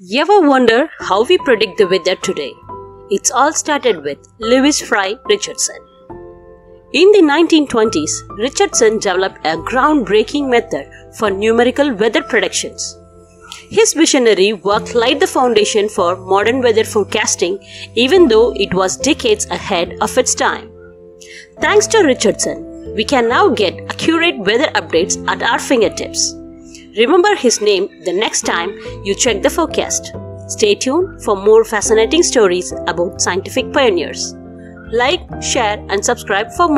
You ever wonder how we predict the weather today? It's all started with Lewis Fry Richardson. In the 1920s, Richardson developed a groundbreaking method for numerical weather predictions. His visionary work laid the foundation for modern weather forecasting, even though it was decades ahead of its time. Thanks to Richardson, we can now get accurate weather updates at our fingertips. Remember his name the next time you check the forecast. Stay tuned for more fascinating stories about scientific pioneers. Like, share, and subscribe for more.